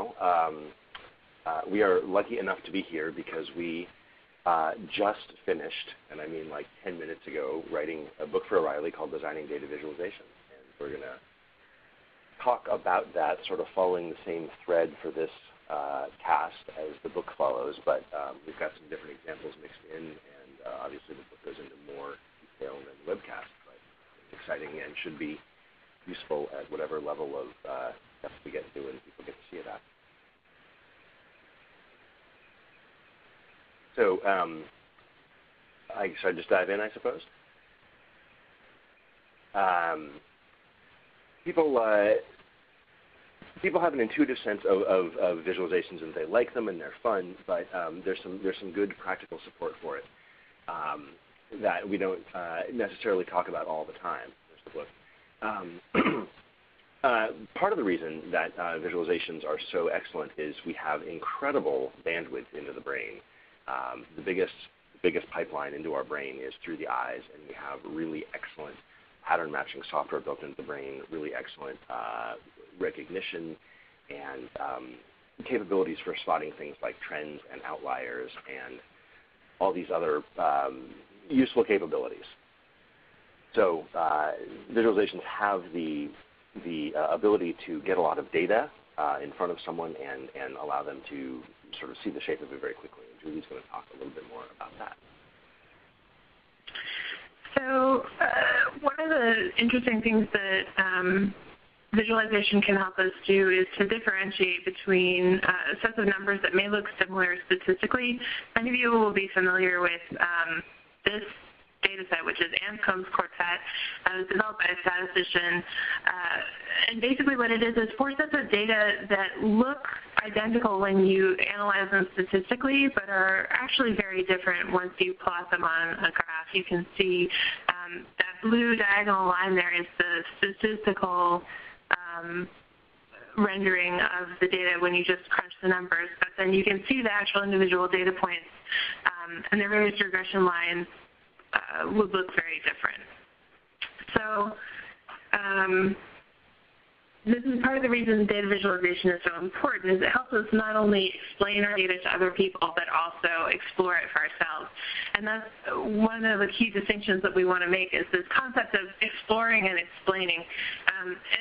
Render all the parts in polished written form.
well. We are lucky enough to be here because we just finished, and I mean like 10 minutes ago, writing a book for O'Reilly called Designing Data Visualization. And we're going to talk about that sort of following the same thread for this task as the book follows, but we've got some different examples mixed in, and obviously the book goes into more detail than the webcast, but it's exciting and should be useful at whatever level of stuff we get to and people get to see it at. So should I just dive in, I suppose? People have an intuitive sense of visualizations, and they like them and they're fun, but there's some good practical support for it that we don't necessarily talk about all the time. There's the book. Part of the reason that visualizations are so excellent is we have incredible bandwidth into the brain. The biggest pipeline into our brain is through the eyes, and we have really excellent pattern matching software built into the brain, really excellent recognition and capabilities for spotting things like trends and outliers and all these other useful capabilities. So visualizations have the ability to get a lot of data in front of someone and allow them to sort of see the shape of it very quickly. And Julie's going to talk a little bit more about that. So one of the interesting things that visualization can help us do is to differentiate between sets of numbers that may look similar statistically. Many of you will be familiar with this data set, which is Anscombe's quartet. It was developed by a statistician. And basically what it is four sets of data that look identical when you analyze them statistically, but are actually very different once you plot them on a graph. You can see that blue diagonal line there is the statistical rendering of the data when you just crunch the numbers, but then you can see the actual individual data points, and their various regression lines would look very different. So this is part of the reason data visualization is so important, is it helps us not only explain our data to other people, but also explore it for ourselves. And that's one of the key distinctions that we want to make, is this concept of exploring and explaining.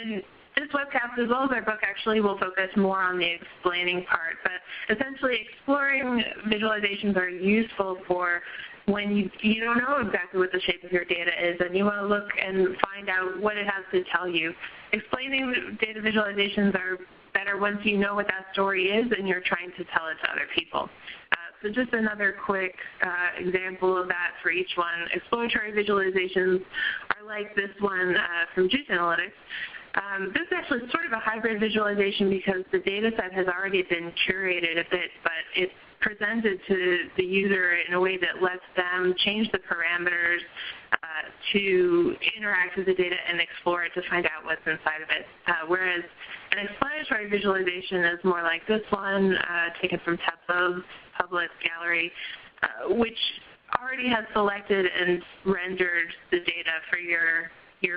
And this webcast, as well as our book, actually will focus more on the explaining part. But essentially, exploring visualizations are useful for when you don't know exactly what the shape of your data is and you want to look and find out what it has to tell you. Explaining data visualizations are better once you know what that story is and you're trying to tell it to other people. So just another quick example of that for each one. Exploratory visualizations are like this one from Juice Analytics. This is actually sort of a hybrid visualization because the data set has already been curated a bit, but it's presented to the user in a way that lets them change the parameters to interact with the data and explore it to find out what's inside of it. Whereas an explanatory visualization is more like this one, taken from Tableau's public gallery, which already has selected and rendered the data for your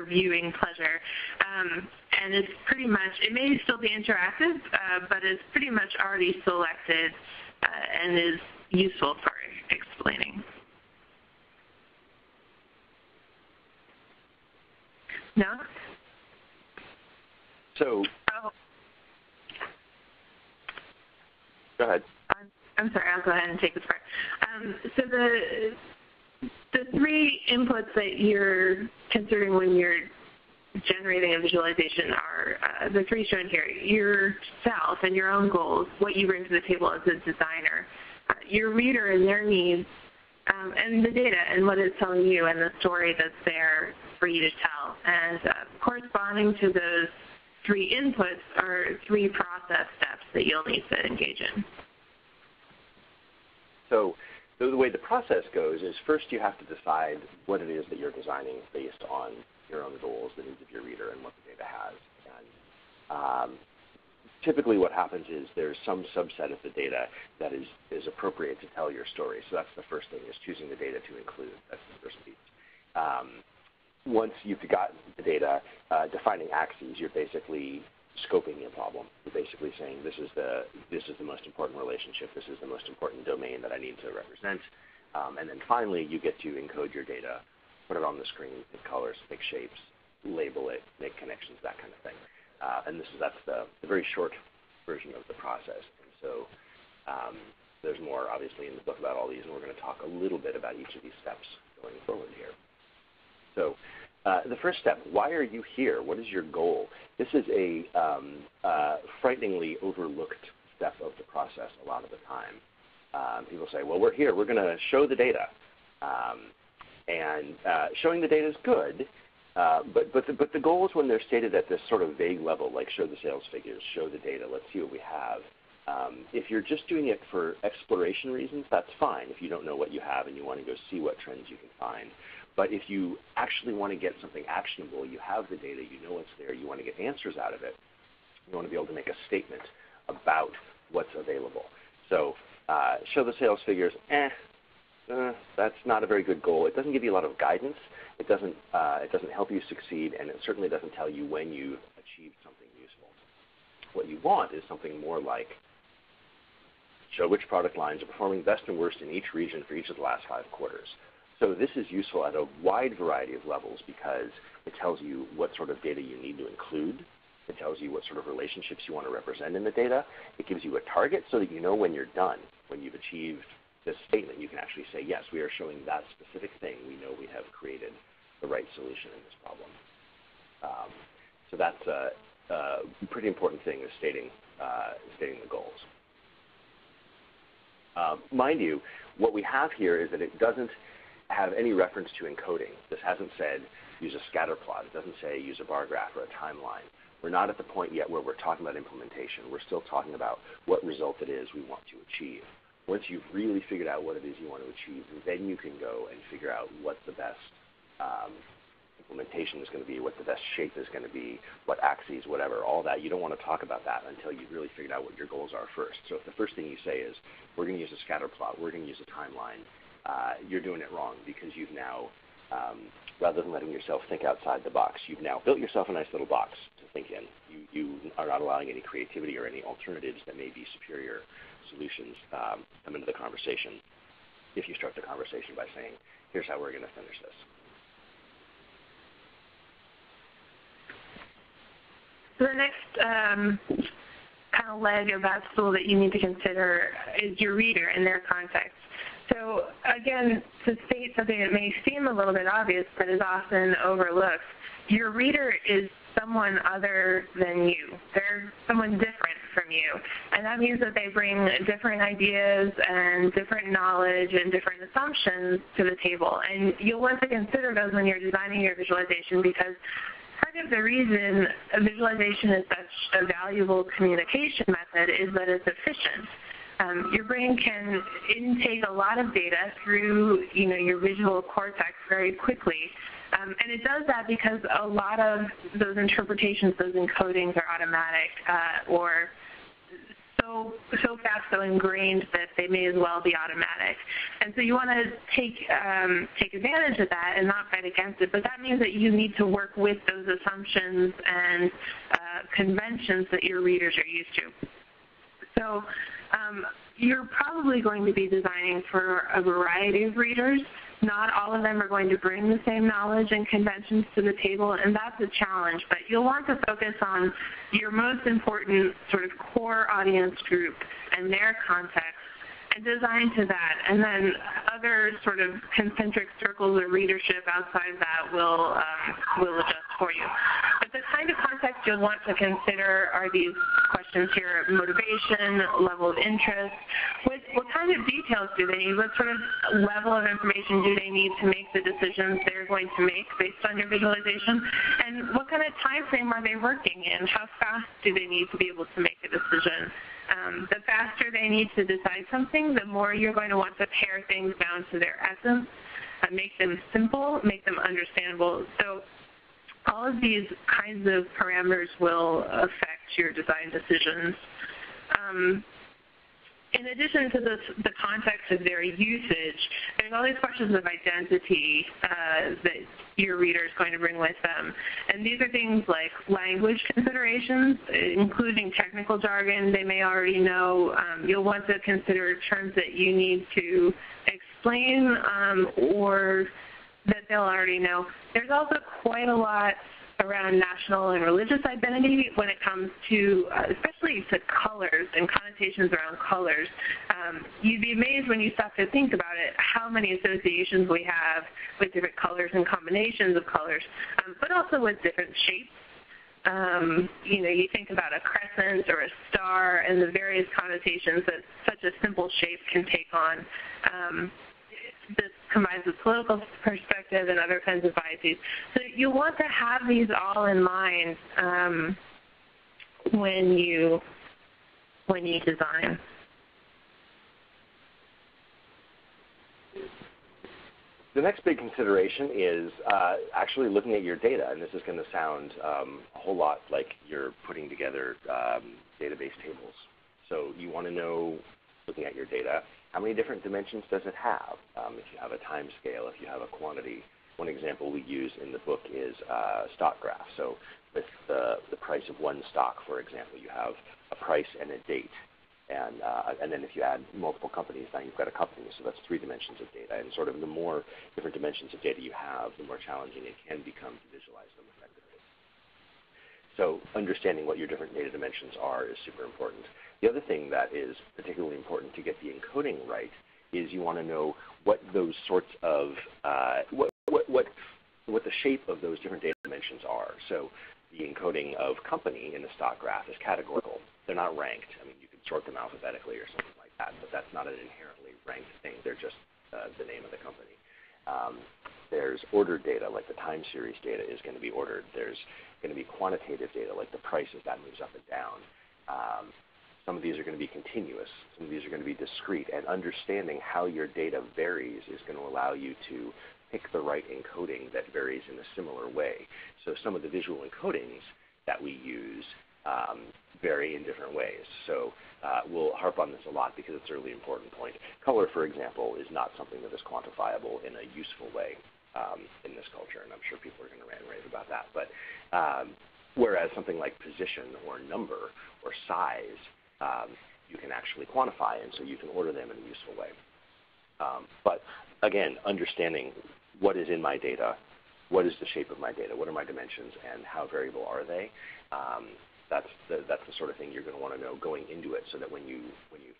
viewing pleasure. And it's pretty much, it may still be interactive, but it's pretty much already selected and is useful for explaining. No? So. Oh. Go ahead. I'm sorry, I'll go ahead and take this part. So the three inputs that you're considering when you're generating a visualization are the three shown here: yourself and your own goals, what you bring to the table as a designer, your reader and their needs, and the data and what it's telling you and the story that's there for you to tell. And corresponding to those three inputs are three process steps that you'll need to engage in. So the way the process goes is first you have to decide what it is that you're designing based on your own goals, the needs of your reader, and what the data has. And typically what happens is there's some subset of the data that is appropriate to tell your story. So that's the first thing, is choosing the data to include. That's the first piece. Once you've gotten the data, defining axes, you're basically scoping your problem. You're basically saying this is the most important relationship, this is the most important domain that I need to represent. And then finally, you get to encode your data, put it on the screen, pick colors, pick shapes, label it, make connections, that kind of thing. And that's the very short version of the process. And so there's more, obviously, in the book about all these, and we're going to talk a little bit about each of these steps going forward here. So the first step, why are you here? What is your goal? This is a frighteningly overlooked step of the process a lot of the time. People say, well, we're here, we're going to show the data. Showing the data is good, but the goals when they're stated at this sort of vague level, like show the sales figures, show the data, let's see what we have. If you're just doing it for exploration reasons, that's fine if you don't know what you have and you want to go see what trends you can find. But if you actually want to get something actionable, you have the data, you know what's there, you want to get answers out of it, you want to be able to make a statement about what's available. So show the sales figures, that's not a very good goal. It doesn't give you a lot of guidance. It doesn't help you succeed, and it certainly doesn't tell you when you achieved something useful. What you want is something more like, show which product lines are performing best and worst in each region for each of the last 5 quarters. So this is useful at a wide variety of levels because it tells you what sort of data you need to include. It tells you what sort of relationships you want to represent in the data. It gives you a target so that you know when you're done, when you've achieved this statement, you can actually say, yes, we are showing that specific thing. We know we have created the right solution in this problem. So that's a pretty important thing, is stating the goals. Mind you, what we have here is that it doesn't have any reference to encoding. This hasn't said use a scatter plot. It doesn't say use a bar graph or a timeline. We're not at the point yet where we're talking about implementation. We're still talking about what result it is we want to achieve. Once you've really figured out what it is you want to achieve, then you can go and figure out what the best implementation is going to be, what the best shape is going to be, what axes, whatever, all that. You don't want to talk about that until you've really figured out what your goals are first. So if the first thing you say is, we're going to use a scatter plot, we're going to use a timeline, you're doing it wrong, because you've now, rather than letting yourself think outside the box, you've now built yourself a nice little box to think in. You are not allowing any creativity or any alternatives that may be superior solutions come into the conversation if you start the conversation by saying, here's how we're going to finish this. So the next kind of leg of that tool that you need to consider is your reader and their context. So again, to state something that may seem a little bit obvious but is often overlooked, your reader is someone other than you. They're someone different from you. And that means that they bring different ideas and different knowledge and different assumptions to the table. And you'll want to consider those when you're designing your visualization, because part of the reason visualization is such a valuable communication method is that it's efficient. Your brain can intake a lot of data through your visual cortex very quickly. And it does that because a lot of those interpretations, those encodings are automatic or so fast, so ingrained that they may as well be automatic. And so you want to take advantage of that and not fight against it. But that means that you need to work with those assumptions and conventions that your readers are used to. So you're probably going to be designing for a variety of readers. Not all of them are going to bring the same knowledge and conventions to the table, and that's a challenge. But you'll want to focus on your most important sort of core audience group and their context and design to that. And then other sort of concentric circles of readership outside of that will adjust for you. But the kind of context you'll want to consider are these questions here: motivation, level of interest. What kind of details do they need? What sort of level of information do they need to make the decisions they're going to make based on your visualization? And what kind of time frame are they working in? How fast do they need to be able to make a decision? The faster they need to decide something, the more you're going to want to pare things down to their essence, make them simple, make them understandable. So all of these kinds of parameters will affect your design decisions. in addition to this, the context of their usage, there's all these questions of identity that your reader is going to bring with them. And these are things like language considerations, including technical jargon they may already know. You'll want to consider terms that you need to explain or that they'll already know. There's also quite a lot around national and religious identity when it comes to, especially to colors and connotations around colors. You'd be amazed when you stop to think about it how many associations we have with different colors and combinations of colors, but also with different shapes. You know, you think about a crescent or a star and the various connotations that such a simple shape can take on. This combines with political perspective and other kinds of biases. So you want to have these all in mind when you design. The next big consideration is actually looking at your data, and this is going to sound a whole lot like you're putting together database tables. So you want to know, looking at your data, how many different dimensions does it have? If you have a time scale, if you have a quantity. One example we use in the book is stock graph. So with the price of one stock, for example, you have a price and a date. And then if you add multiple companies, now you've got a company. So that's 3 dimensions of data. And sort of the more different dimensions of data you have, the more challenging it can become to visualize them effectively. So understanding what your different data dimensions are is super important. The other thing that is particularly important to get the encoding right is you want to know what those sorts of what the shape of those different data dimensions are. So the encoding of company in the stock graph is categorical. They're not ranked. I mean, you could sort them alphabetically or something like that, but that's not an inherently ranked thing. They're just the name of the company. There's ordered data, like the time series data is going to be ordered. There's going to be quantitative data, like the price as that moves up and down. Some of these are going to be continuous. Some of these are going to be discrete. And understanding how your data varies is going to allow you to pick the right encoding that varies in a similar way. So some of the visual encodings that we use vary in different ways. So we'll harp on this a lot because it's a really important point. Color, for example, is not something that is quantifiable in a useful way in this culture, and I'm sure people are going to rant and rave about that. But whereas something like position or number or size, you can actually quantify, and so you can order them in a useful way. But again, understanding what is in my data, what is the shape of my data, what are my dimensions, and how variable are they? That's the sort of thing you're going to want to know going into it, so that when you've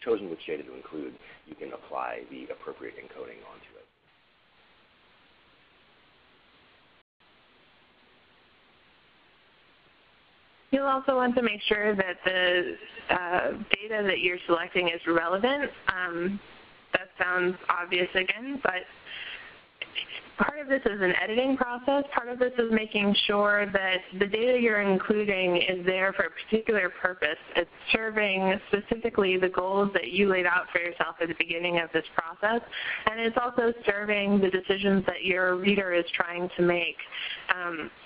chosen which data to include, you can apply the appropriate encoding onto it. You'll also want to make sure that the data that you're selecting is relevant. That sounds obvious again, but part of this is an editing process. Part of this is making sure that the data you're including is there for a particular purpose. It's serving specifically the goals that you laid out for yourself at the beginning of this process, and it's also serving the decisions that your reader is trying to make.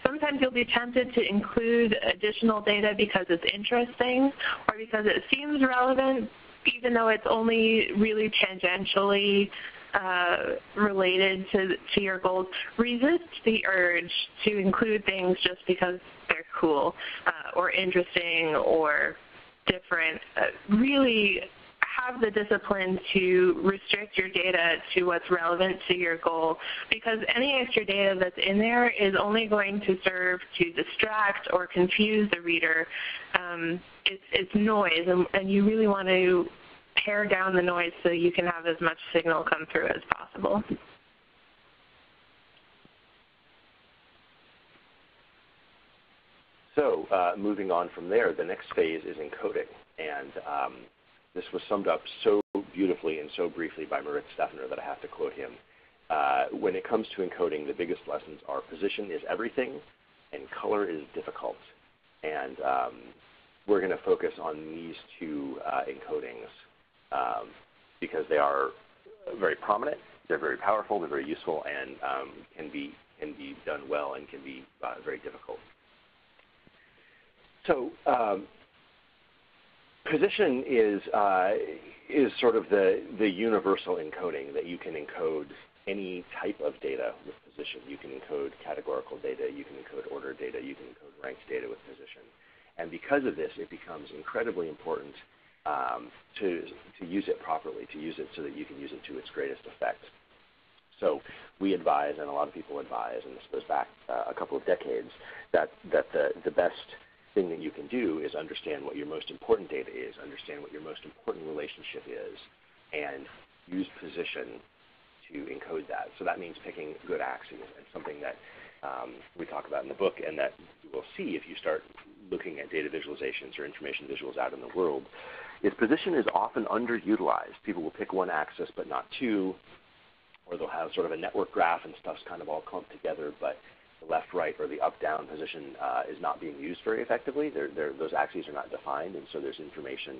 Sometimes you'll be tempted to include additional data because it's interesting or because it seems relevant, even though it's only really tangentially related to your goals. Resist the urge to include things just because they're cool or interesting or different. Really have the discipline to restrict your data to what's relevant to your goal, because any extra data that's in there is only going to serve to distract or confuse the reader. It's noise, and you really want to pare down the noise so you can have as much signal come through as possible. So moving on from there, the next phase is encoding. And this was summed up so beautifully and so briefly by Moritz Steffner that I have to quote him. When it comes to encoding, the biggest lessons are position is everything and color is difficult. And we're going to focus on these 2 encodings. Because they are very prominent, they're very powerful, they're very useful, and can be done well and can be very difficult. So Position is sort of the universal encoding that you can encode any type of data with position. You can encode categorical data, you can encode order data, you can encode ranked data with position. And because of this, it becomes incredibly important to use it properly, to use it so that you can use it to its greatest effect. So we advise, and a lot of people advise, and this goes back a couple of decades, that the best thing that you can do is understand what your most important data is, understand what your most important relationship is, and use position to encode that. So that means picking good axes, and something that we talk about in the book, and that you will see if you start looking at data visualizations or information visuals out in the world, is position is often underutilized. People will pick one axis but not two, or they'll have sort of a network graph and stuff's kind of all clumped together, but the left, right, or the up-down position is not being used very effectively. Those axes are not defined, and so there's information,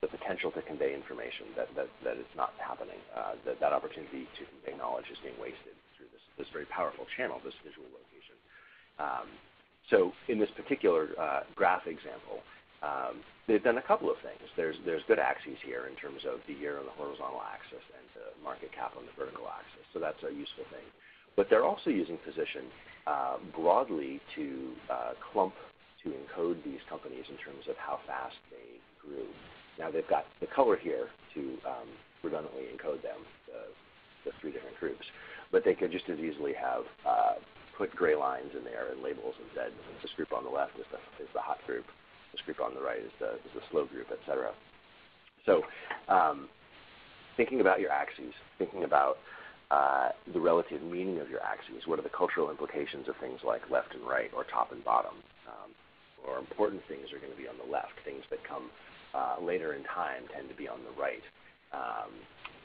the potential to convey information that is not happening. That opportunity to convey knowledge is being wasted through this very powerful channel, this visual location. So in this particular graph example, they've done a couple of things. There's good axes here in terms of the year on the horizontal axis and the market cap on the vertical axis, so that's a useful thing. But they're also using position broadly to clump, to encode these companies in terms of how fast they grew. Now they've got the color here to redundantly encode them, the three different groups. But they could just as easily have put gray lines in there and labels and said this group on the left is the hot group, this group on the right is the slow group, etc. So thinking about your axes, thinking about the relative meaning of your axes, what are the cultural implications of things like left and right or top and bottom, or important things are going to be on the left, things that come later in time tend to be on the right.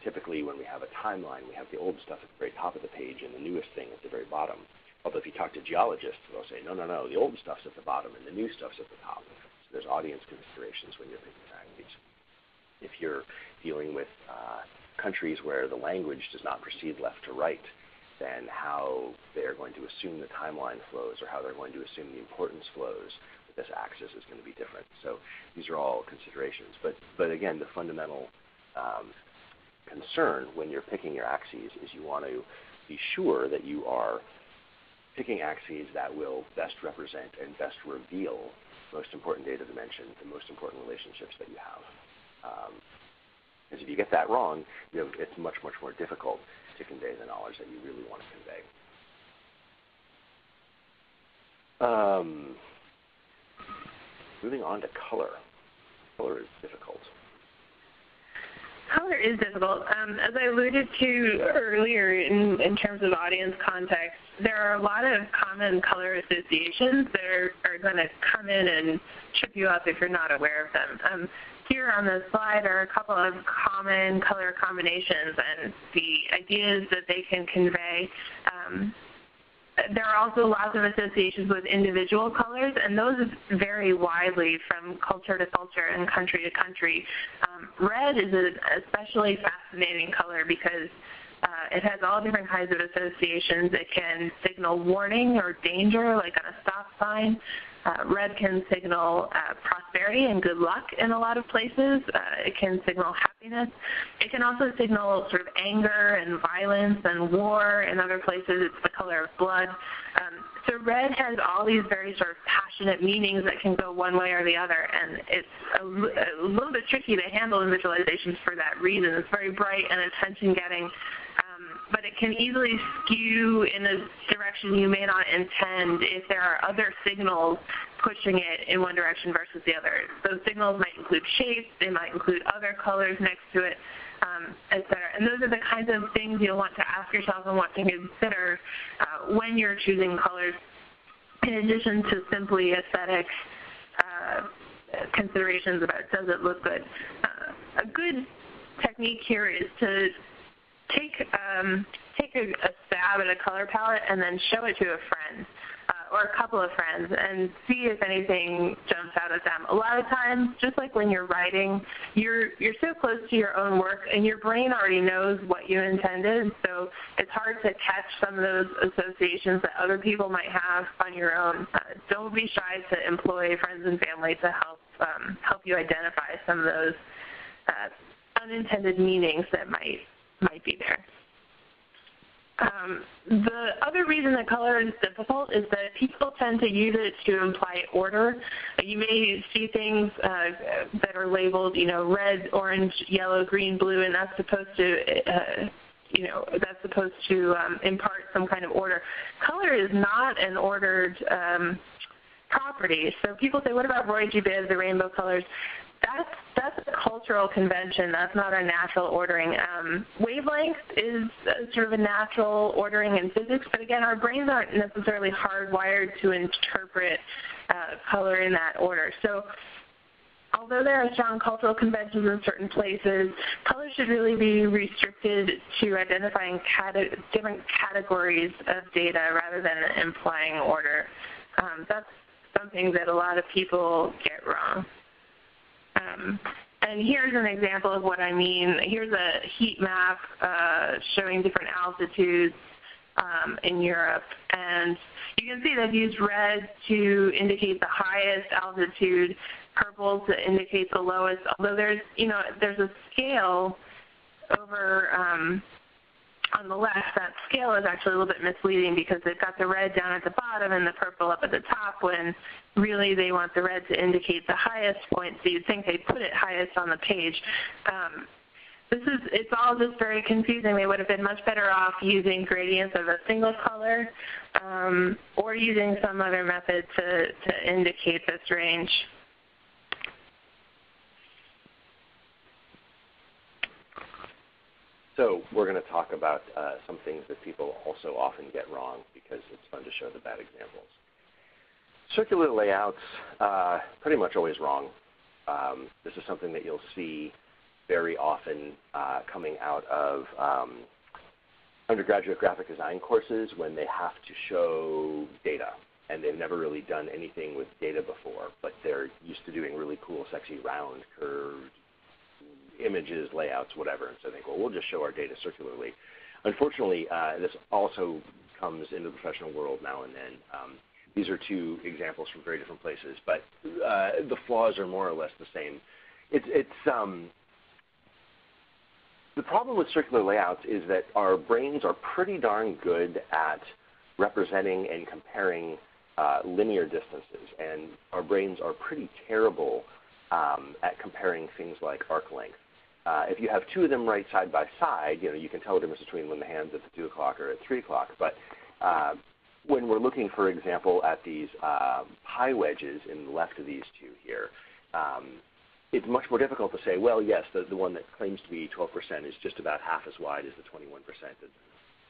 Typically when we have a timeline, we have the old stuff at the very top of the page and the newest thing at the very bottom. Although if you talk to geologists, they'll say, no, no, no, the old stuff's at the bottom and the new stuff's at the top. So there's audience considerations when you're picking axes. If you're dealing with countries where the language does not proceed left to right, then how they're going to assume the timeline flows or how they're going to assume the importance flows with this axis is going to be different. So these are all considerations. But again, the fundamental concern when you're picking your axes is you want to be sure that you are picking axes that will best represent and best reveal the most important data dimensions, the most important relationships that you have. Because if you get that wrong, it's much, much more difficult to convey the knowledge that you really want to convey. Moving on to color. Color is difficult. Color is difficult. As I alluded to earlier in terms of audience context, there are a lot of common color associations that are going to come in and trip you up if you're not aware of them. Here on the slide are a couple of common color combinations and the ideas that they can convey. There are also lots of associations with individual colors, and those vary widely from culture to culture and country to country. Red is an especially fascinating color because it has all different kinds of associations. It can signal warning or danger, like on a stop sign. Red can signal prosperity and good luck in a lot of places. It can signal happiness. It can also signal sort of anger and violence and war. In other places, it's the color of blood. So red has all these very sort of passionate meanings that can go one way or the other, and it's a little bit tricky to handle in visualizations for that reason. It's very bright and attention-getting. But it can easily skew in a direction you may not intend if there are other signals pushing it in one direction versus the other. Those signals might include shapes, they might include other colors next to it, et cetera. And those are the kinds of things you'll want to ask yourself and want to consider when you're choosing colors, in addition to simply aesthetic considerations about does it look good. A good technique here is to take a stab at a color palette and then show it to a friend or a couple of friends and see if anything jumps out at them. A lot of times, just like when you're writing, you're so close to your own work and your brain already knows what you intended, so it's hard to catch some of those associations that other people might have on your own. Don't be shy to employ friends and family to help help you identify some of those unintended meanings that might be there. The other reason that color is difficult is that people tend to use it to imply order. You may see things that are labeled, red, orange, yellow, green, blue, and that's supposed to, that's supposed to impart some kind of order. Color is not an ordered property. So people say, what about Roy G. Biv, the rainbow colors? That's a cultural convention. That's not a natural ordering. Wavelength is sort of a natural ordering in physics, but again, our brains aren't necessarily hardwired to interpret color in that order. So although there are strong cultural conventions in certain places, color should really be restricted to identifying different categories of data rather than implying order. That's something that a lot of people get wrong. And here's an example of what I mean. Here's a heat map showing different altitudes in Europe. And you can see they've used red to indicate the highest altitude, purple to indicate the lowest, although there's a scale over on the left. That scale is actually a little bit misleading because they've got the red down at the bottom and the purple up at the top when really they want the red to indicate the highest point, so you'd think they'd put it highest on the page. It's all just very confusing. They would have been much better off using gradients of a single color or using some other method to indicate this range. So we're going to talk about some things that people also often get wrong because it's fun to show the bad examples. Circular layouts, pretty much always wrong. This is something that you'll see very often coming out of undergraduate graphic design courses when they have to show data and they've never really done anything with data before, but they're used to doing really cool, sexy, round, curved images, layouts, whatever, and so they go, well, we'll just show our data circularly. Unfortunately, this also comes into the professional world now and then. These are two examples from very different places, but the flaws are more or less the same. The problem with circular layouts is that our brains are pretty darn good at representing and comparing linear distances, and our brains are pretty terrible at comparing things like arc length. If you have two of them right side by side, you can tell the difference between when the hand's at the 2 o'clock or at 3 o'clock. But when we're looking, for example, at these pie wedges in the left of these two here, it's much more difficult to say, well, yes, the one that claims to be 12% is just about half as wide as the 21%.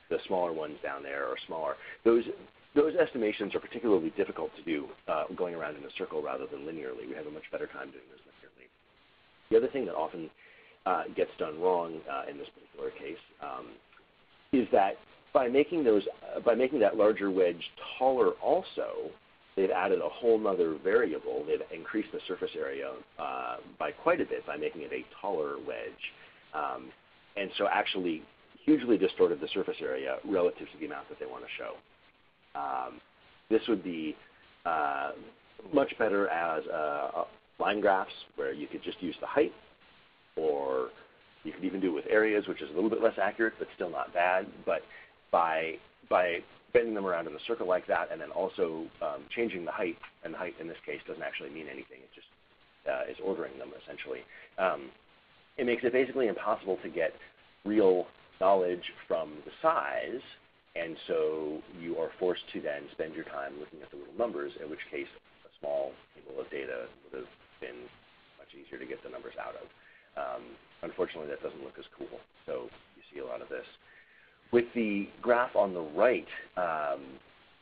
The smaller ones down there are smaller. Those estimations are particularly difficult to do going around in a circle rather than linearly. We have a much better time doing this linearly. The other thing that often gets done wrong in this particular case is that by making that larger wedge taller also, they've added a whole other variable. They've increased the surface area by quite a bit by making it a taller wedge. And so actually hugely distorted the surface area relative to the amount that they want to show. This would be much better as line graphs where you could just use the height, or you could even do it with areas, which is a little bit less accurate but still not bad. But by bending them around in a circle like that and then also changing the height, and the height in this case doesn't actually mean anything, it just is ordering them essentially. It makes it basically impossible to get real knowledge from the size. And so you are forced to then spend your time looking at the little numbers, in which case a small table of data would have been much easier to get the numbers out of. Unfortunately, that doesn't look as cool. So you see a lot of this. With the graph on the right,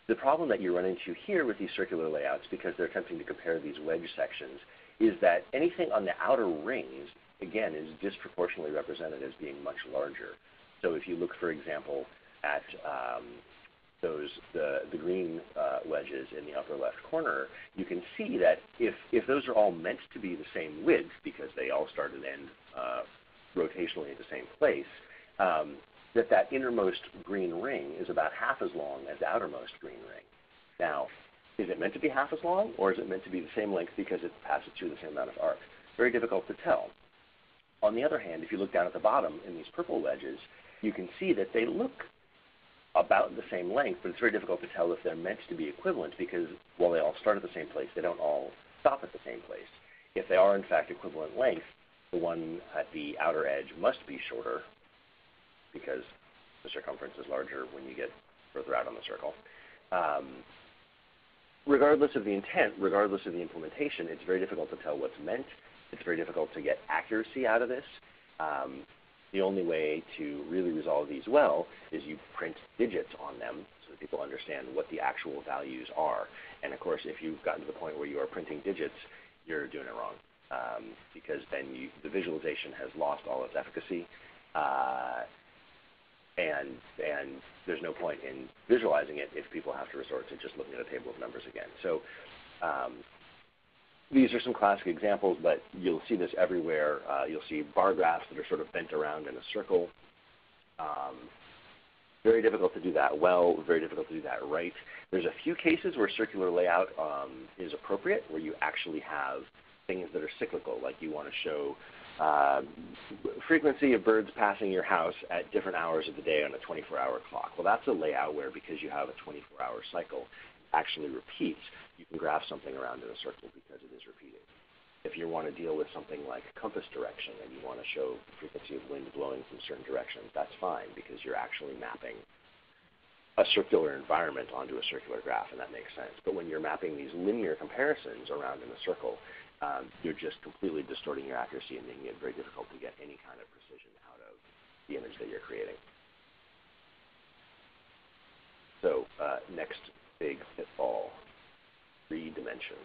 the problem that you run into here with these circular layouts, because they're attempting to compare these wedge sections, is that anything on the outer rings, again, is disproportionately represented as being much larger. So if you look, for example, at the green wedges in the upper left corner, you can see that if those are all meant to be the same width because they all start and end rotationally at the same place, that innermost green ring is about half as long as the outermost green ring. Now, Is it meant to be half as long, or is it meant to be the same length because it passes through the same amount of arc? Very difficult to tell. On the other hand, if you look down at the bottom in these purple wedges, you can see that they look about the same length, but it's very difficult to tell if they're meant to be equivalent because while they all start at the same place, they don't all stop at the same place. If they are, in fact, equivalent length, the one at the outer edge must be shorter because the circumference is larger when you get further out on the circle. Regardless of the intent, regardless of the implementation, it's very difficult to tell what's meant. It's very difficult to get accuracy out of this. The only way to really resolve these well is you print digits on them so that people understand what the actual values are. And of course, if you've gotten to the point where you are printing digits, you're doing it wrong because then the visualization has lost all its efficacy. And there's no point in visualizing it if people have to resort to just looking at a table of numbers again. So these are some classic examples, but you'll see this everywhere. You'll see bar graphs that are sort of bent around in a circle. Very difficult to do that well, very difficult to do that right. There's a few cases where circular layout is appropriate, where you actually have things that are cyclical, like you want to show frequency of birds passing your house at different hours of the day on a 24-hour clock. Well, that's a layout where because you have a 24-hour cycle actually repeats, you can graph something around in a circle because it is repeating. If you want to deal with something like compass direction and you want to show frequency of wind blowing from certain directions, that's fine because you're actually mapping a circular environment onto a circular graph, and that makes sense. But when you're mapping these linear comparisons around in a circle, you're just completely distorting your accuracy and making it very difficult to get any kind of precision out of the image that you're creating. So next big pitfall, three-dimension.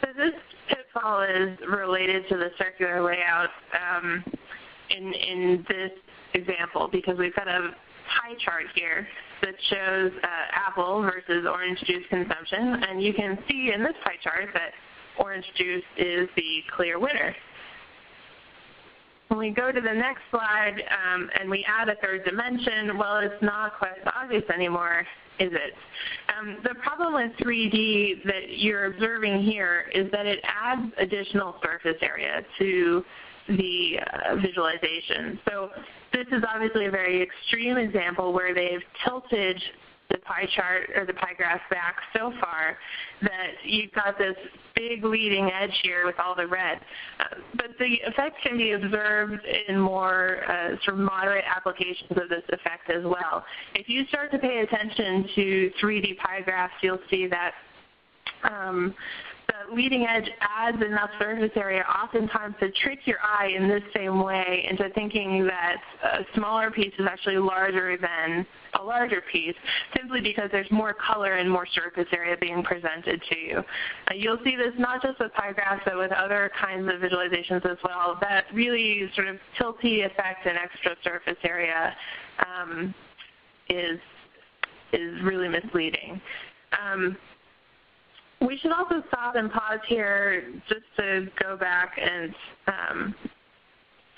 So this pitfall is related to the circular layout in this example because we've got a pie chart here that shows apple versus orange juice consumption, and you can see in this pie chart that orange juice is the clear winner. When we go to the next slide and we add a third dimension, well, it's not quite so obvious anymore, is it? The problem with 3D that you're observing here is that it adds additional surface area to the visualization. So this is obviously a very extreme example where they've tilted the pie chart or the pie graph back so far that you've got this big leading edge here with all the red. But the effect can be observed in more sort of moderate applications of this effect as well. If you start to pay attention to 3D pie graphs, you'll see that the leading edge adds enough surface area oftentimes to trick your eye in this same way into thinking that a smaller piece is actually larger than a larger piece simply because there's more color and more surface area being presented to you. You'll see this not just with pie graphs but with other kinds of visualizations as well, that really sort of tilty effect and extra surface area is really misleading. We should also stop and pause here just to go back and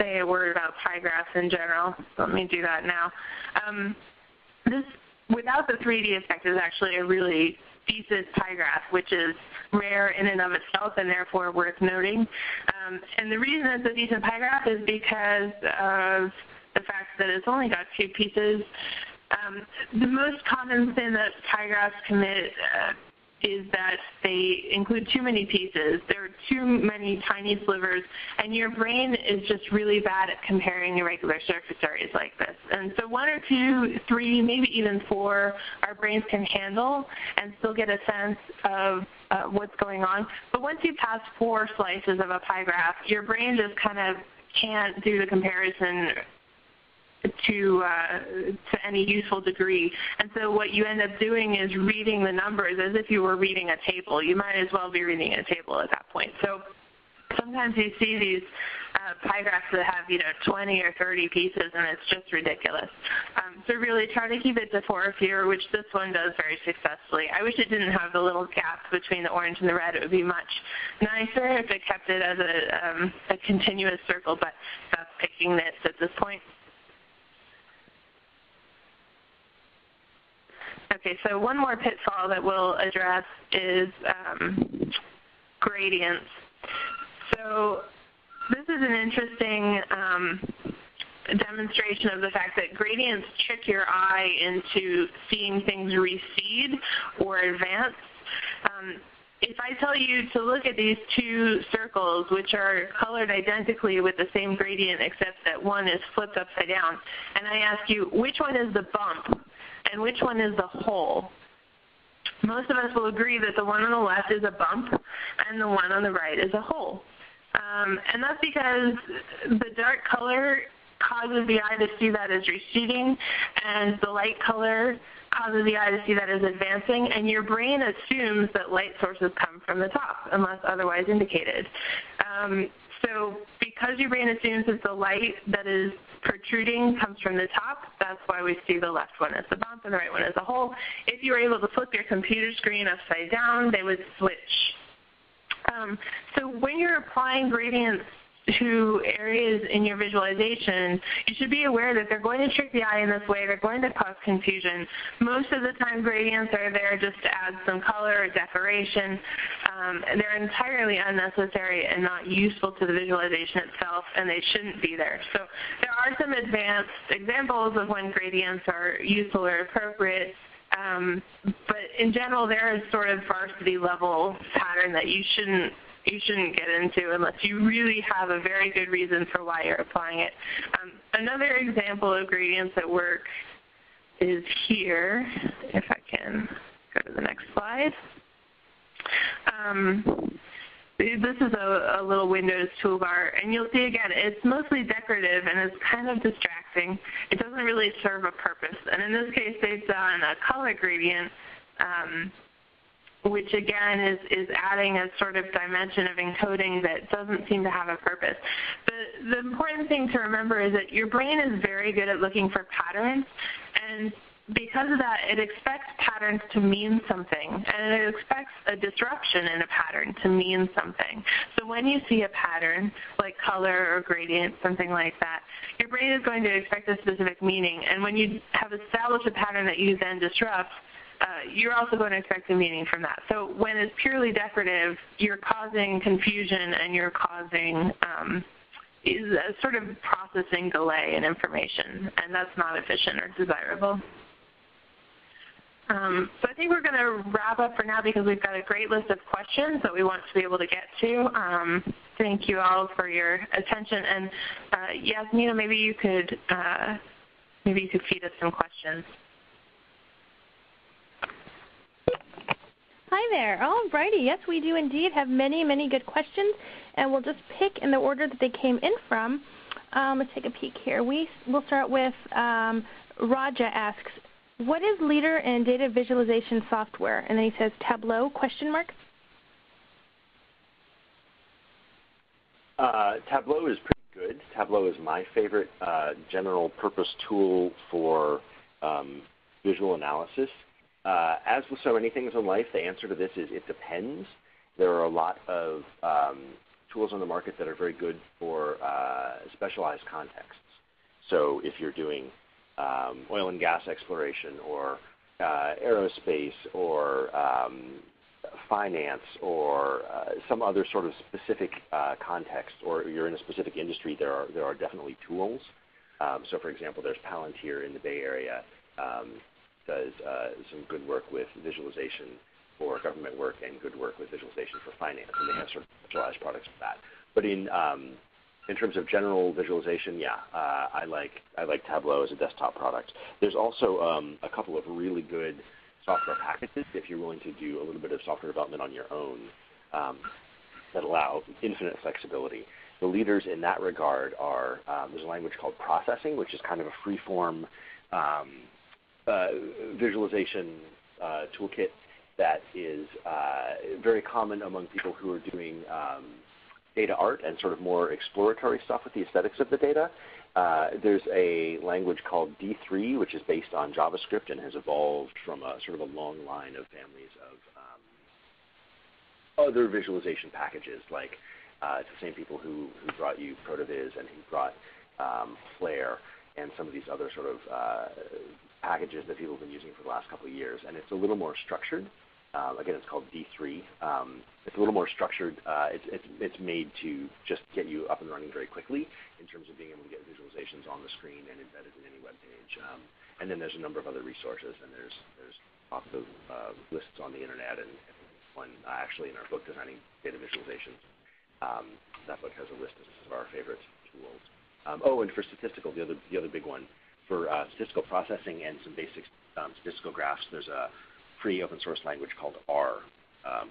say a word about pie graphs in general. Let me do that now. This, without the 3D effect, is actually a really decent pie graph, which is rare in and of itself and therefore worth noting. And the reason it's a decent pie graph is because of the fact that it's only got two pieces. The most common sin that pie graphs commit is that they include too many pieces. There are too many tiny slivers, and your brain is just really bad at comparing irregular surface areas like this. And so one or two, three, maybe even four, our brains can handle and still get a sense of what's going on. But once you pass four slices of a pie graph, your brain just kind of can't do the comparison to any useful degree. And so what you end up doing is reading the numbers as if you were reading a table. You might as well be reading a table at that point. So sometimes you see these pie graphs that have 20 or 30 pieces, and it's just ridiculous. So really try to keep it to four or fewer, which this one does very successfully. I wish it didn't have the little gaps between the orange and the red. It would be much nicer if it kept it as a continuous circle, but that's picking nits at this point. Okay, so one more pitfall that we'll address is gradients. So this is an interesting demonstration of the fact that gradients trick your eye into seeing things recede or advance. If I tell you to look at these two circles, which are colored identically with the same gradient except that one is flipped upside down, and I ask you which one is the bump and which one is the hole, most of us will agree that the one on the left is a bump and the one on the right is a hole. And that's because the dark color causes the eye to see that as receding, and the light color causes the eye to see that as advancing, and your brain assumes that light sources come from the top unless otherwise indicated. So because your brain assumes that the light that is protruding comes from the top, that's why we see the left one as the bump and the right one as a hole. If you were able to flip your computer screen upside down, they would switch. So when you're applying gradients to areas in your visualization, you should be aware that they're going to trick the eye in this way. They're going to cause confusion. Most of the time gradients are there just to add some color or decoration. They're entirely unnecessary and not useful to the visualization itself, and they shouldn't be there. So there are some advanced examples of when gradients are useful or appropriate. But in general, there is sort of varsity level pattern that you shouldn't get into unless you really have a very good reason for why you're applying it. Another example of gradients that work is here, if I can go to the next slide. This is a little Windows toolbar, and you'll see again, it's mostly decorative and it's kind of distracting. It doesn't really serve a purpose. And in this case, they've done a color gradient, which again is adding a sort of dimension of encoding that doesn't seem to have a purpose. The important thing to remember is that your brain is very good at looking for patterns, and because of that, it expects patterns to mean something, and it expects a disruption in a pattern to mean something. So when you see a pattern, like color or gradient, something like that, your brain is going to expect a specific meaning, and when you have established a pattern that you then disrupt, you're also going to expect a meaning from that. So when it's purely decorative, you're causing confusion and you're causing a sort of processing delay in information, and that's not efficient or desirable. So I think we're going to wrap up for now because we've got a great list of questions that we want to be able to get to. Thank you all for your attention, and Yasmina, maybe you could feed us some questions. Hi there. All righty. Yes, we do indeed have many, many good questions, and we'll just pick in the order that they came in from. Let's take a peek here. We'll start with Raja asks, what is leader in data visualization software? And then he says Tableau, question mark. Tableau is pretty good. Tableau is my favorite general purpose tool for visual analysis. As with so many things in life, the answer to this is it depends. There are a lot of tools on the market that are very good for specialized contexts. So if you're doing oil and gas exploration or aerospace or finance or some other sort of specific context, or you're in a specific industry, there are definitely tools. So for example, there's Palantir in the Bay Area. Does some good work with visualization for government work and good work with visualization for finance, and they have sort of specialized products for that. But in terms of general visualization, yeah, I like Tableau as a desktop product. There's also a couple of really good software packages if you're willing to do a little bit of software development on your own that allow infinite flexibility. The leaders in that regard are there's a language called Processing, which is kind of a free-form visualization toolkit that is very common among people who are doing data art and sort of more exploratory stuff with the aesthetics of the data. There's a language called D3, which is based on JavaScript and has evolved from a sort of a long line of families of other visualization packages. Like it's the same people who brought you Protovis and who brought Flare and some of these other sort of packages that people have been using for the last couple of years, and it's a little more structured. Again, it's called D3. It's a little more structured. It's made to just get you up and running very quickly in terms of being able to get visualizations on the screen and embedded in any web page. And then there's a number of other resources, and there's lots of lists on the internet, and one actually in our book, Designing Data Visualization. That book has a list of our favorite tools. Oh, and for statistical, the other big one, for statistical processing and some basic statistical graphs, there's a free open source language called R,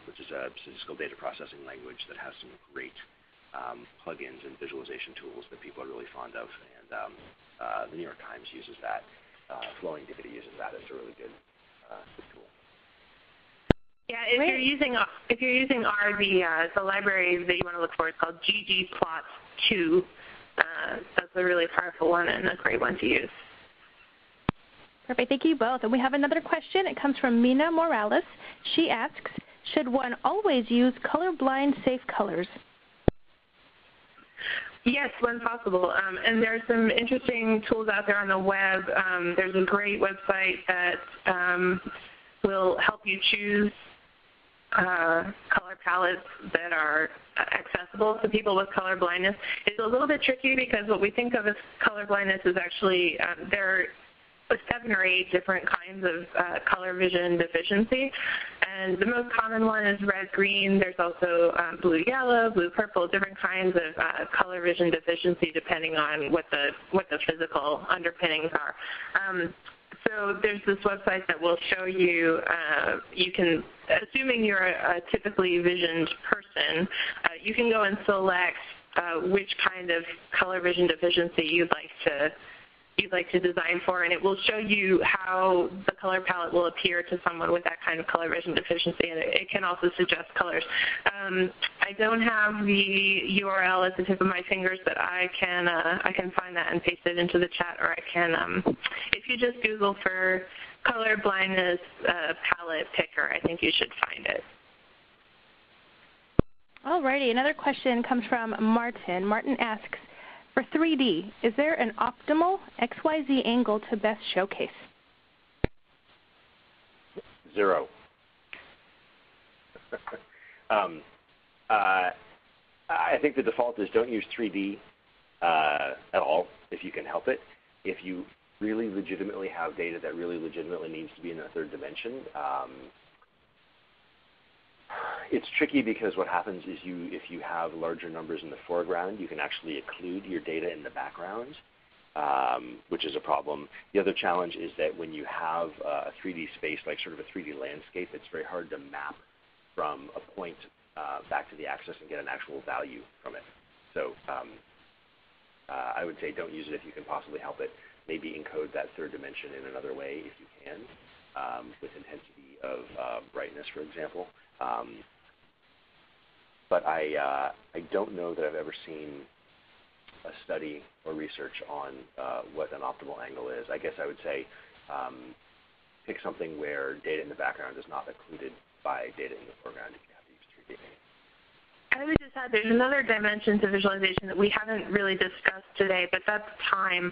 which is a statistical data processing language that has some great plugins and visualization tools that people are really fond of. And the New York Times uses that. Flowing Data uses that as a really good tool. Yeah, if you're using R, the library that you want to look for is called ggplot2. That's a really powerful one and a great one to use. Perfect. Thank you both. And we have another question. It comes from Mina Morales. She asks, should one always use colorblind safe colors? Yes, when possible. And there are some interesting tools out there on the web. There's a great website that will help you choose color palettes that are accessible to people with color blindness. It's a little bit tricky because what we think of as color blindness is actually there are 7 or 8 different kinds of color vision deficiency. And the most common one is red-green. There's also blue-yellow, blue-purple, different kinds of color vision deficiency depending on what the physical underpinnings are. So there's this website that will show you, you can, assuming you're a typically visioned person, you can go and select which kind of color vision deficiency you'd like to design for, and it will show you how the color palette will appear to someone with that kind of color vision deficiency, and it can also suggest colors. I don't have the URL at the tip of my fingers, but I can find that and paste it into the chat, or I can if you just Google for color blindness palette picker, I think you should find it. Alrighty, another question comes from Martin. Martin asks, for 3D, is there an optimal XYZ angle to best showcase? 0. I think the default is don't use 3D at all if you can help it. If you really legitimately have data that really legitimately needs to be in the third dimension, it's tricky because what happens is if you have larger numbers in the foreground, you can actually occlude your data in the background, which is a problem. The other challenge is that when you have a 3D space, like sort of a 3D landscape, it's very hard to map from a point back to the axis and get an actual value from it. So I would say don't use it if you can possibly help it. Maybe encode that third dimension in another way if you can, with intensity of brightness, for example. But I don't know that I've ever seen a study or research on what an optimal angle is. I guess I would say pick something where data in the background is not occluded by data in the foreground if you have to use 3D. I would just add there's another dimension to visualization that we haven't really discussed today, but that's time.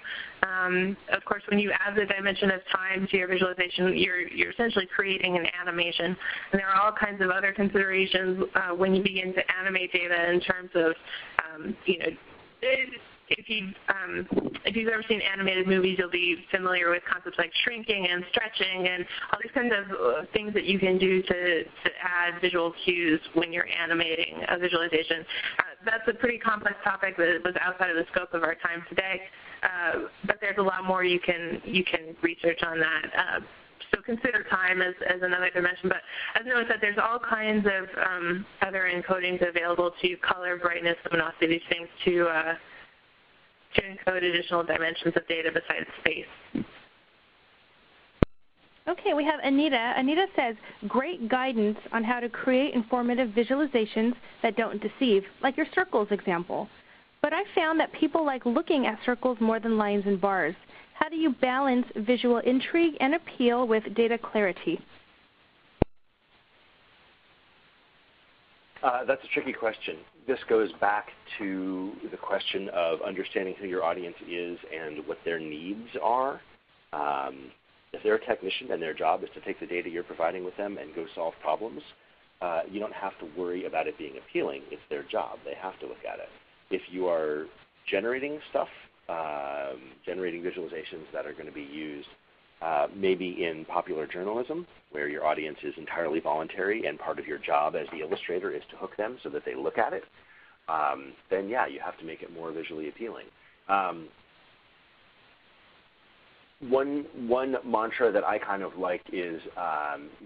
Of course, when you add the dimension of time to your visualization, you're essentially creating an animation. And there are all kinds of other considerations when you begin to animate data in terms of, you know, if you've ever seen animated movies, you'll be familiar with concepts like shrinking and stretching and all these kinds of things that you can do to add visual cues when you're animating a visualization. That's a pretty complex topic that was outside of the scope of our time today, but there's a lot more you can research on that. So consider time as another dimension, but as Noah said, there's all kinds of other encodings available to you, color, brightness, luminosity, these things to encode additional dimensions of data besides space. Okay, we have Anita. Anita says, great guidance on how to create informative visualizations that don't deceive, like your circles example. But I found that people like looking at circles more than lines and bars. How do you balance visual intrigue and appeal with data clarity? That's a tricky question. This goes back to the question of understanding who your audience is and what their needs are. If they're a technician and their job is to take the data you're providing with them and go solve problems, you don't have to worry about it being appealing. It's their job. They have to look at it. If you are generating stuff, generating visualizations that are going to be used maybe in popular journalism, where your audience is entirely voluntary and part of your job as the illustrator is to hook them so that they look at it, then yeah, you have to make it more visually appealing. One mantra that I kind of like is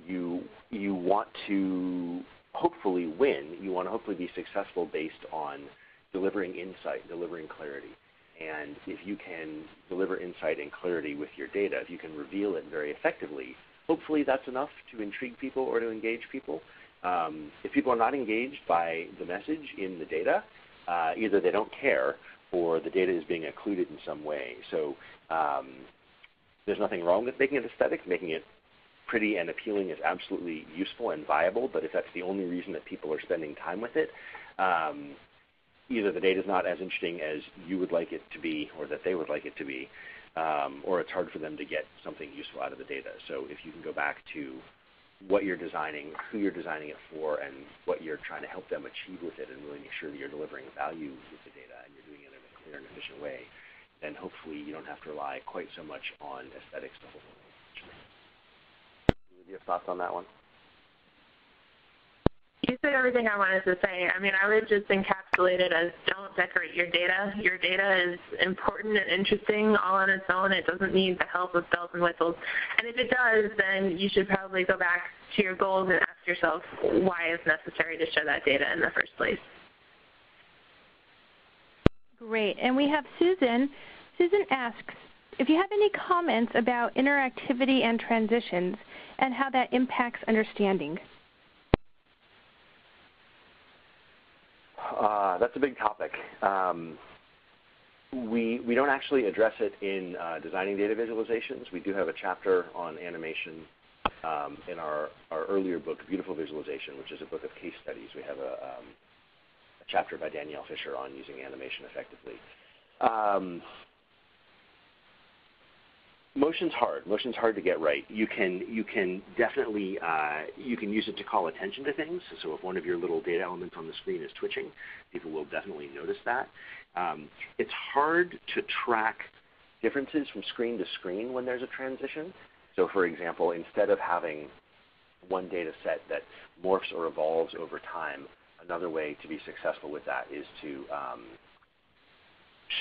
you want to hopefully win. You want to hopefully be successful based on delivering insight, delivering clarity. And if you can deliver insight and clarity with your data, if you can reveal it very effectively, hopefully that's enough to intrigue people or to engage people. If people are not engaged by the message in the data, either they don't care or the data is being occluded in some way. So there's nothing wrong with making it aesthetic. Making it pretty and appealing is absolutely useful and viable, but if that's the only reason that people are spending time with it, either the data is not as interesting as you would like it to be or that they would like it to be, or it's hard for them to get something useful out of the data. So if you can go back to what you're designing, who you're designing it for, and what you're trying to help them achieve with it, and really make sure that you're delivering value with the data and you're doing it in a clear and efficient way, then hopefully you don't have to rely quite so much on aesthetics to hold on. Do you have thoughts on that one? You said everything I wanted to say. I mean, I would just encapsulate it as don't decorate your data. Your data is important and interesting all on its own. It doesn't need the help of bells and whistles. And if it does, then you should probably go back to your goals and ask yourself why it's necessary to show that data in the first place. Great. And we have Susan. Susan asks, if you have any comments about interactivity and transitions and how that impacts understanding. That's a big topic. We don't actually address it in Designing Data Visualizations. We do have a chapter on animation in our earlier book, Beautiful Visualization, which is a book of case studies. We have a chapter by Danielle Fisher on using animation effectively. Motion's hard. Motion's hard to get right. You can definitely you can use it to call attention to things. So if one of your little data elements on the screen is twitching, people will definitely notice that. It's hard to track differences from screen to screen when there's a transition. So for example, instead of having one data set that morphs or evolves over time, another way to be successful with that is to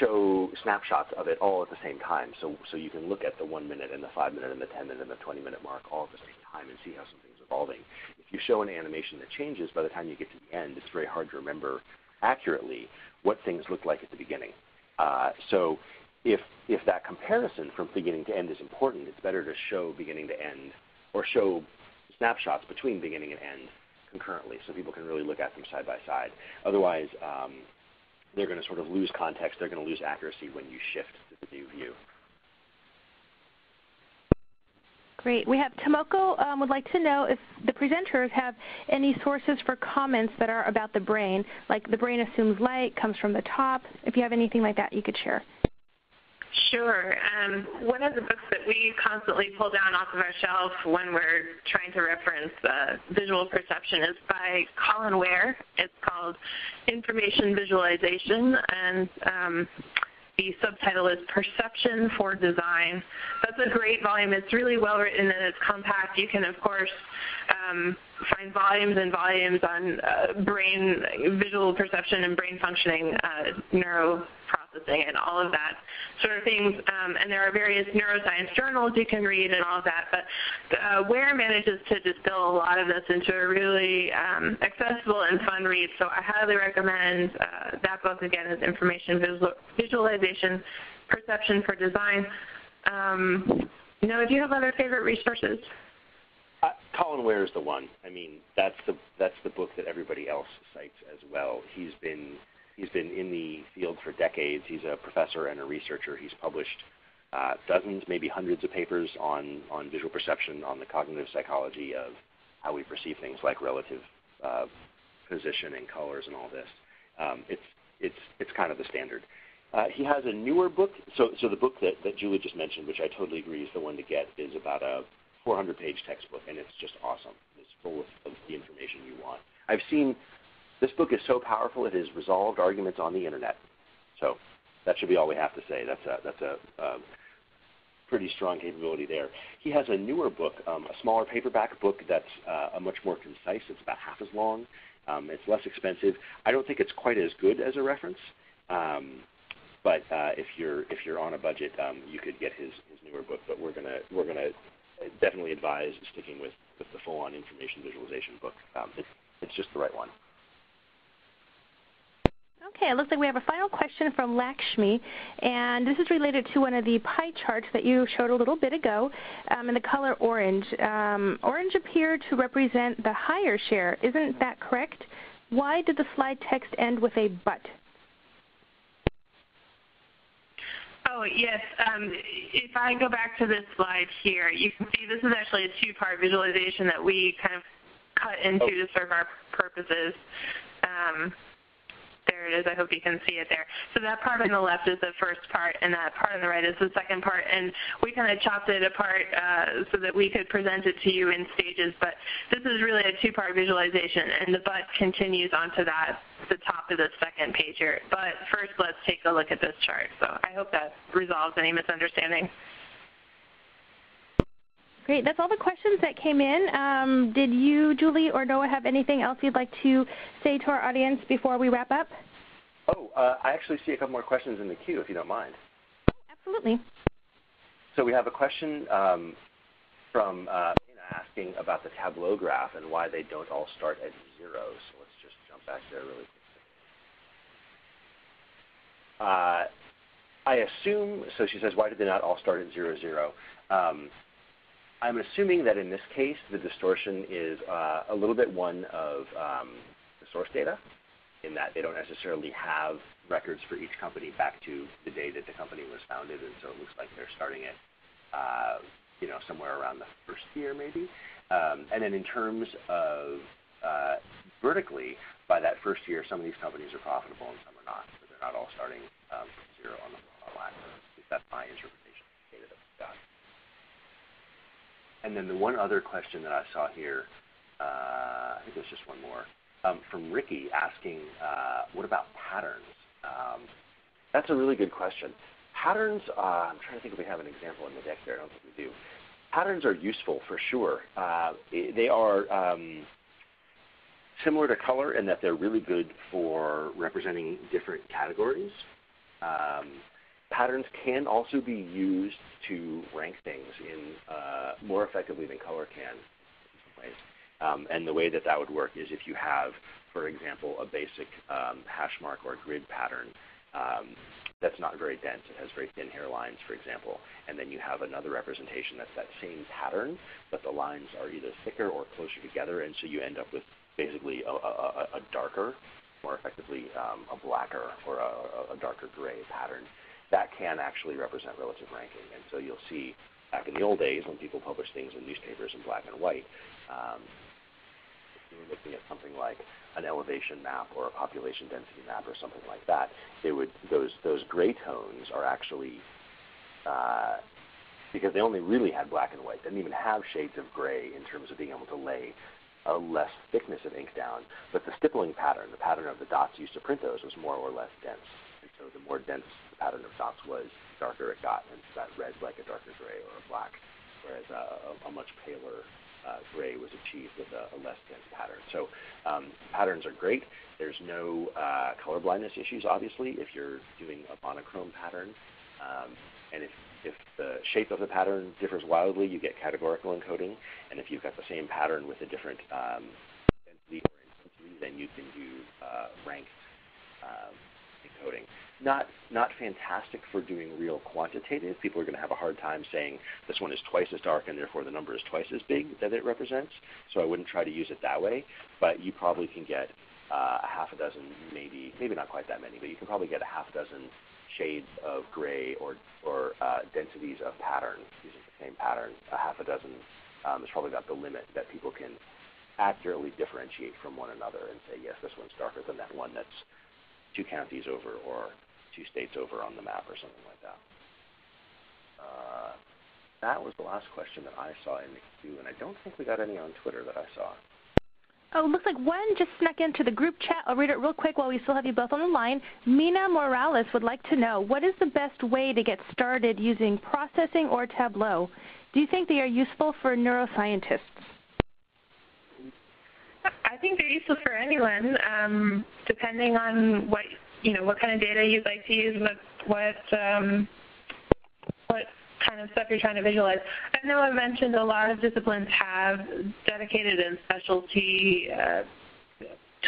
show snapshots of it all at the same time. So you can look at the 1 minute and the 5 minute and the 10 minute and the 20 minute mark all at the same time and see how something's evolving. If you show an animation that changes, by the time you get to the end, it's very hard to remember accurately what things looked like at the beginning. So if that comparison from beginning to end is important, it's better to show beginning to end or show snapshots between beginning and end concurrently so people can really look at them side by side. Otherwise, they're going to sort of lose context. They're going to lose accuracy when you shift to the new view. Great. We have Tomoko would like to know if the presenters have any sources for comments that are about the brain, like the brain assumes light, comes from the top. If you have anything like that you could share. Sure. One of the books that we constantly pull down off of our shelf when we're trying to reference visual perception is by Colin Ware. It's called Information Visualization, and the subtitle is Perception for Design. That's a great volume. It's really well written and it's compact. You can, of course, find volumes and volumes on brain visual perception and brain functioning, neuroprocessing, and all of that sort of things. And there are various neuroscience journals you can read and all of that. But Ware manages to distill a lot of this into a really accessible and fun read. So I highly recommend that book. Again, is Information Visualization, Perception for Design. Noah, do you have other favorite resources? Colin Ware is the one. I mean, that's the book that everybody else cites as well. He's been in the field for decades. He's a professor and a researcher. He's published dozens, maybe hundreds of papers on visual perception, on the cognitive psychology of how we perceive things like relative position and colors and all this. It's kind of the standard. He has a newer book. So the book that Julie just mentioned, which I totally agree is the one to get, is about a 400-page textbook, and it's just awesome. It's full of the information you want. I've seen this book is so powerful it has resolved arguments on the internet. So that should be all we have to say. That's a pretty strong capability there. He has a newer book, a smaller paperback book that's a much more concise. It's about half as long. It's less expensive. I don't think it's quite as good as a reference, but if you're on a budget, you could get his newer book. But we're gonna definitely advise sticking with the full-on information visualization book. It's just the right one. Okay, it looks like we have a final question from Lakshmi, and this is related to one of the pie charts that you showed a little bit ago in the color orange. Orange appeared to represent the higher share. Isn't that correct? Why did the slide text end with a but? Oh, yes. If I go back to this slide here, you can see this is actually a two-part visualization that we kind of cut into to serve our purposes. There it is. I hope you can see it there. So that part on the left is the first part, and that part on the right is the second part. And we kind of chopped it apart so that we could present it to you in stages. But this is really a two-part visualization, and the but continues onto that, the top of the second page here. But first, let's take a look at this chart. So I hope that resolves any misunderstanding. Great. That's all the questions that came in. Did you, Julie, or Noah have anything else you'd like to say to our audience before we wrap up? I actually see a couple more questions in the queue, if you don't mind. Absolutely. So we have a question from asking about the Tableau graph and why they don't all start at 0. So let's just jump back there really quickly. I assume, so she says, why did they not all start at 0, 0? I'm assuming that in this case, the distortion is a little bit one of the source data, in that they don't necessarily have records for each company back to the day that the company was founded, and so it looks like they're starting it, somewhere around the first year maybe. And then in terms of vertically, by that first year, some of these companies are profitable and some are not, so they're not all starting from 0 on the bottom line. That's my interpretation of the data that we've got. And then the one other question that I saw here, I think there's just one more, from Ricky asking, what about patterns? That's a really good question. Patterns, I'm trying to think if we have an example in the deck there. I don't think we do. Patterns are useful for sure. They are similar to color in that they're really good for representing different categories. Patterns can also be used to rank things in more effectively than color can in some ways. And the way that would work is if you have, for example, a basic hash mark or grid pattern that's not very dense. It has very thin hairlines, for example. And then you have another representation that's that same pattern, but the lines are either thicker or closer together, and so you end up with basically a darker, more effectively a blacker or a darker gray pattern. That can actually represent relative ranking. And so you'll see back in the old days when people published things in newspapers in black and white, if you were looking at something like an elevation map or a population density map or something like that, those gray tones are actually, because they only really had black and white, didn't even have shades of gray in terms of being able to lay a less thickness of ink down, but the stippling pattern, the pattern of the dots used to print those, was more or less dense. And so the more dense the pattern of dots was, the darker it got, and so that read like a darker gray or a black, whereas a much paler gray was achieved with a less dense pattern. So patterns are great. There's no color blindness issues, obviously, if you're doing a monochrome pattern. And if the shape of the pattern differs wildly, you get categorical encoding. And if you've got the same pattern with a different density or intensity, then you can do ranked encoding. Not fantastic for doing real quantitative. People are going to have a hard time saying this one is twice as dark and therefore the number is twice as big that it represents. So I wouldn't try to use it that way. But you probably can get a half a dozen, maybe not quite that many, but you can probably get a half dozen shades of gray or densities of pattern using the same pattern. A half a dozen is probably about the limit that people can accurately differentiate from one another and say, yes, this one's darker than that one that's 2 counties over or two states over on the map or something like that. That was the last question that I saw in the queue, and I don't think we got any on Twitter that I saw. Oh, looks like one just snuck into the group chat. I'll read it real quick while we still have you both on the line. Mina Morales would like to know, what is the best way to get started using Processing or Tableau? Do you think they are useful for neuroscientists? I think they're useful for anyone, depending on what what kind of data you'd like to use, what kind of stuff you're trying to visualize. I know I mentioned a lot of disciplines have dedicated and specialty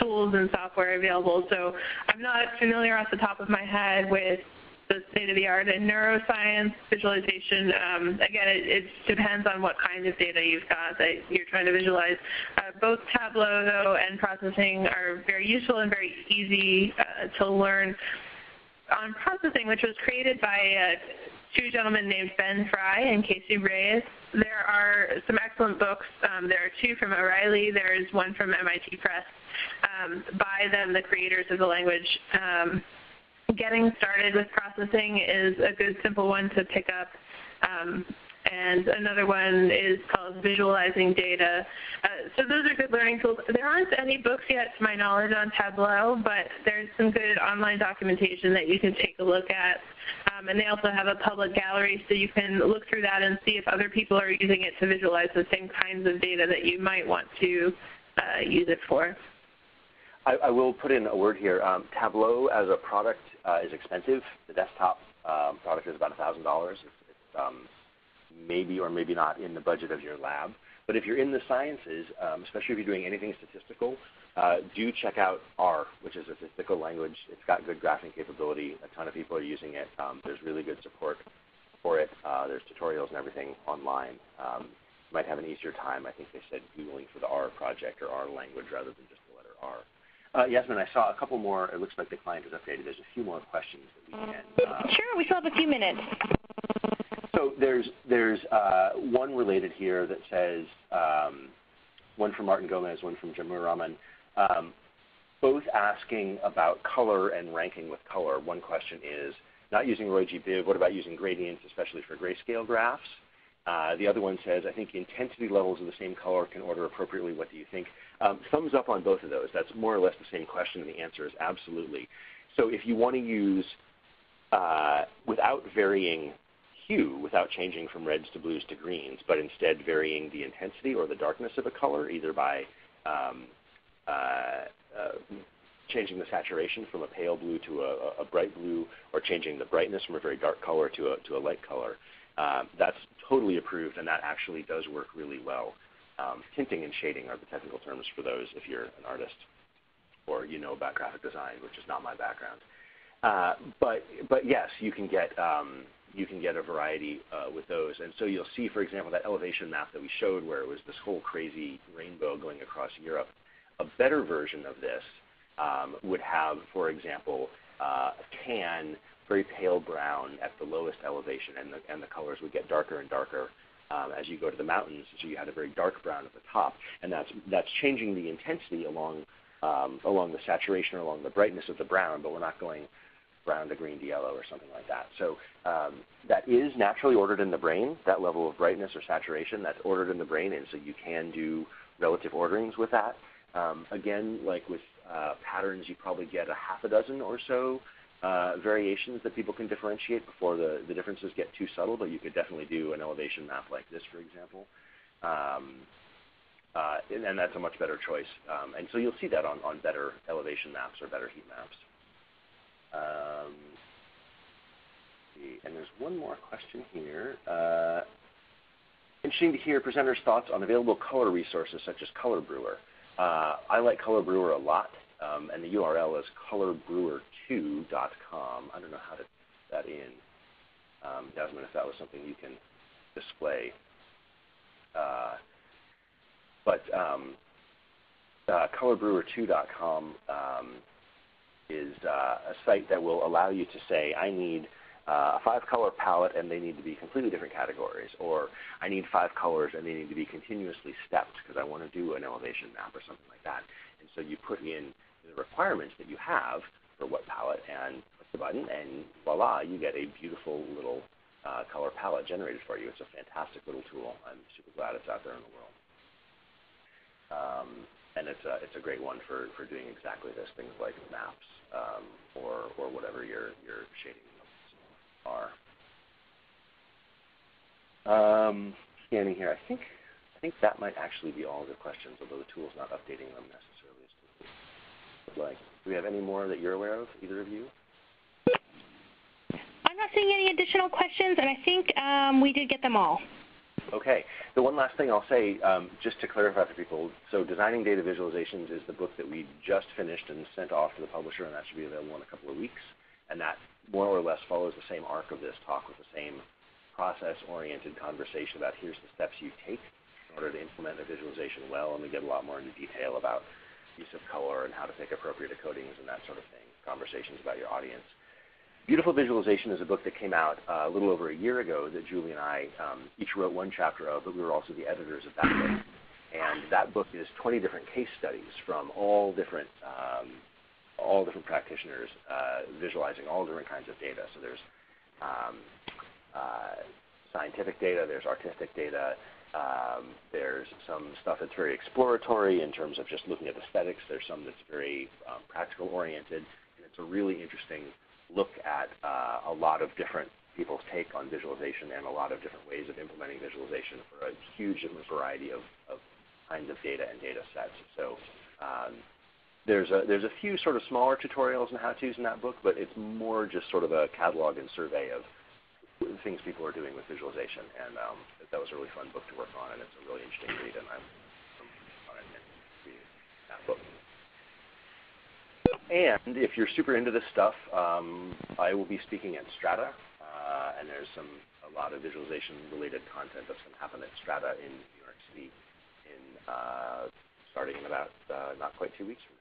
tools and software available, so I'm not familiar off the top of my head with the state-of-the-art in neuroscience visualization. Again, it depends on what kind of data you've got that you're trying to visualize. Both Tableau, though, and Processing are very useful and very easy to learn. On Processing, which was created by two gentlemen named Ben Fry and Casey Reas, there are some excellent books. There are two from O'Reilly. There is one from MIT Press by them, the creators of the language. Getting Started with Processing is a good, simple one to pick up. And another one is called Visualizing Data. So those are good learning tools. There aren't any books yet, to my knowledge, on Tableau, but there's some good online documentation that you can take a look at. And they also have a public gallery, so you can look through that and see if other people are using it to visualize the same kinds of data that you might want to use it for. I will put in a word here. Tableau as a product is expensive. The desktop product is about $1,000. Maybe or maybe not in the budget of your lab. But if you're in the sciences, especially if you're doing anything statistical, do check out R, which is a statistical language. It's got good graphing capability. A ton of people are using it. There's really good support for it. There's tutorials and everything online. You might have an easier time, I think they said, Googling for the R project or R language rather than just the letter R. Yasmin, I saw a couple more. It looks like the client has updated. There's a few more questions that we can. Sure, we still have a few minutes. So there's one related here that says, one from Martin Gomez, one from Jamur Rahman, both asking about color and ranking with color. One question is, not using ROI-GBIV, what about using gradients, especially for grayscale graphs? The other one says, I think intensity levels of the same color can order appropriately. What do you think? Thumbs up on both of those. That's more or less the same question, and the answer is absolutely. So if you want to use, without varying hue, without changing from reds to blues to greens, but instead varying the intensity or the darkness of a color, either by changing the saturation from a pale blue to a bright blue, or changing the brightness from a very dark color to a light color, that's totally approved, and that actually does work really well. Tinting and shading are the technical terms for those if you're an artist or you know about graphic design, which is not my background. But yes, you can get a variety with those. And so you'll see, for example, that elevation map that we showed where it was this whole crazy rainbow going across Europe. A better version of this would have, for example, tan, very pale brown at the lowest elevation, and the colors would get darker and darker as you go to the mountains. So you had a very dark brown at the top, and that's changing the intensity along, along the saturation or along the brightness of the brown, but we're not going brown to green to yellow or something like that. So that is naturally ordered in the brain, that level of brightness or saturation, that's ordered in the brain, and so you can do relative orderings with that. Again, like with patterns, you probably get a half a dozen or so variations that people can differentiate before the differences get too subtle, but you could definitely do an elevation map like this, for example. And that's a much better choice. And so you'll see that on better elevation maps or better heat maps. And there's one more question here. Interesting to hear presenters' thoughts on available color resources such as Color Brewer. I like Color Brewer a lot, and the URL is colorbrewer2.com. I don't know how to put that in. Desmond, if that was something you can display. But colorbrewer2.com is a site that will allow you to say, I need a 5-color palette and they need to be completely different categories, or I need 5 colors and they need to be continuously stepped because I want to do an elevation map or something like that. And so you put in the requirements that you have for what palette and what button, and voila, you get a beautiful little color palette generated for you. It's a fantastic little tool. I'm super glad it's out there in the world. And it's a great one for doing exactly this, things like maps or whatever your shading are. Scanning here. I think that might actually be all the questions, although the tool's not updating them necessarily as quickly as we'd like. Do we have any more that you're aware of, either of you? I'm not seeing any additional questions, and I think we did get them all. Okay. The one last thing I'll say, just to clarify for people, so Designing Data Visualizations is the book that we just finished and sent off to the publisher, and that should be available in a couple of weeks. And that more or less follows the same arc of this talk with the same process-oriented conversation about here's the steps you take in order to implement a visualization well, and we get a lot more into detail about use of color and how to pick appropriate encodings and that sort of thing, conversations about your audience. Beautiful Visualization is a book that came out a little over a year ago that Julie and I each wrote one chapter of, but we were also the editors of that book. And that book is 20 different case studies from all different practitioners visualizing all different kinds of data. So there's scientific data, there's artistic data, there's some stuff that's very exploratory in terms of just looking at aesthetics, there's some that's very practical oriented, and it's a really interesting look at a lot of different people's take on visualization and a lot of different ways of implementing visualization for a huge variety of kinds of data and data sets. So there's a few sort of smaller tutorials and how-tos in that book, but it's more just sort of a catalog and survey of things people are doing with visualization. And that was a really fun book to work on, and it's a really interesting read, and I'm on it and reading that book. And if you're super into this stuff, I will be speaking at Strata, and there's a lot of visualization-related content that's going to happen at Strata in New York City starting in about not quite 2 weeks from now.